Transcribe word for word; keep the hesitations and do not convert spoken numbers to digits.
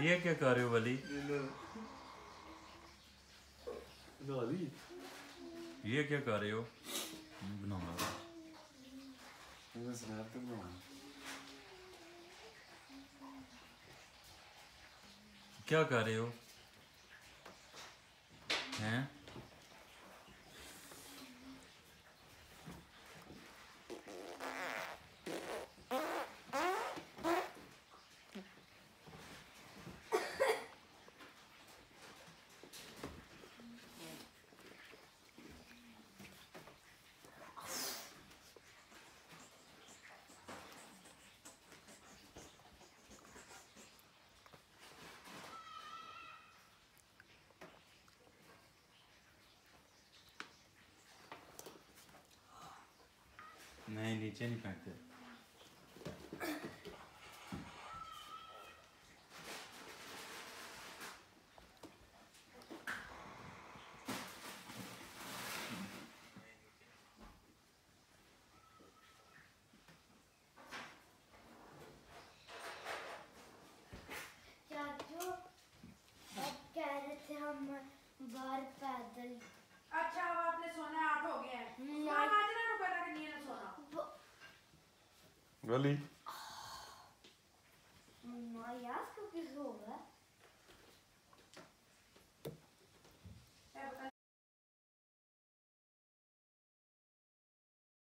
ये क्या कर रहे हो वली? ये क्या कर रहे हो? क्या कर रहे हो? हैं? नहीं नीचे नहीं फेंकते चाचू, अब कह रहे थे हम बाहर पैदल। अच्छा अब आपने सोना आठ हो गया है Wali? No, I asked you to go.